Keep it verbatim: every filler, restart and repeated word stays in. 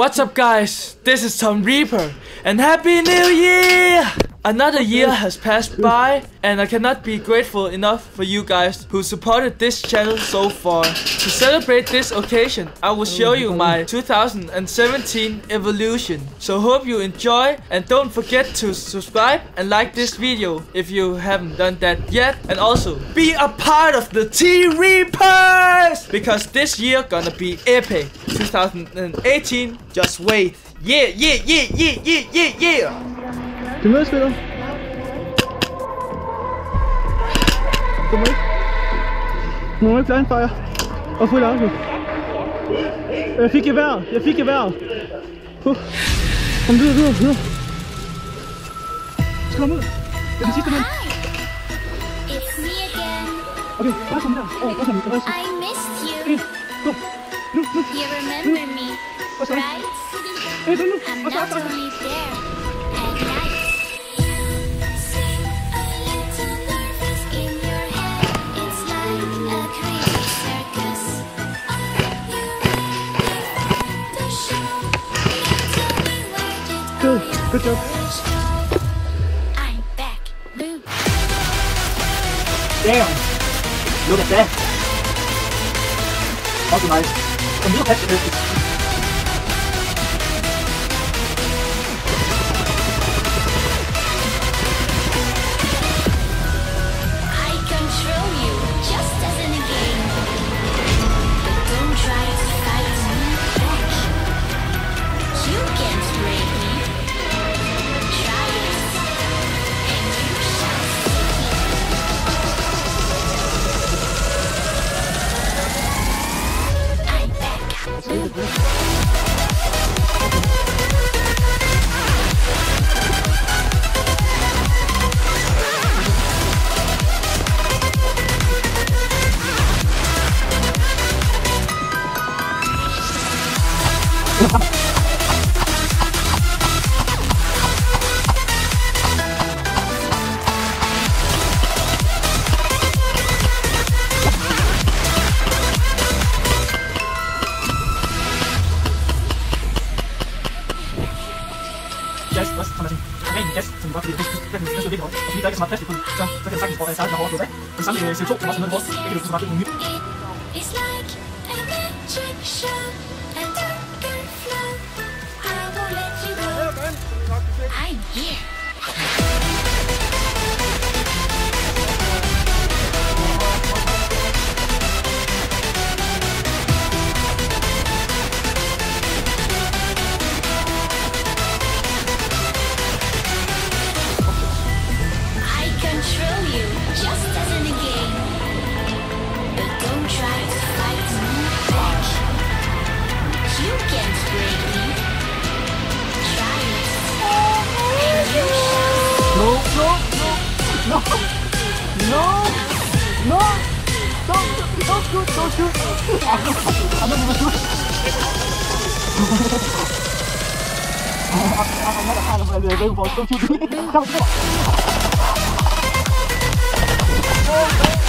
What's up guys, this is TommReaper and Happy New Year! Another year has passed by and I cannot be grateful enough for you guys who supported this channel so far. To celebrate this occasion, I will show you my two thousand seventeen evolution. So hope you enjoy and don't forget to subscribe and like this video if you haven't done that yet. And also be a part of the T-Reapers because this year gonna be epic. twenty eighteen, just wait. Yeah, yeah, yeah, yeah, yeah, yeah, yeah. Du mødes, Peter. Du må ikke. Du må ikke blindfire. Og fuld afslut. Jeg fik geværet. Jeg fik geværet. Puh. Kom videre, videre, videre. Skal komme ud. Det er den sidste mand. Okay, bare sammen der. Åh, bare sammen. Okay, gå. You remember me, right? I'm not only there at night. Sing a little nervous in your head. It's like a crazy circus. You really find the show. You tell me where did go. Good job. I'm back. Boom. Damn. Look at that. That's nice. Kom videre, pas det næste. Yes, was kann man sagen? Nein, yes, zum Beispiel, das ist so wenig aus. Auf jeden Fall ist mal fest, die Polizei, das ist eigentlich vor der Zeit nach Hause weg. Und dann ist es so, was man muss, wenn du zum Beispiel umgibst. It's like a magic show, a darker flow. I won't let you go. I'm here. No! No! No! Don't shoot! Don't shoot! Don't shoot! I'm not gonna shoot! I'm not gonna shoot!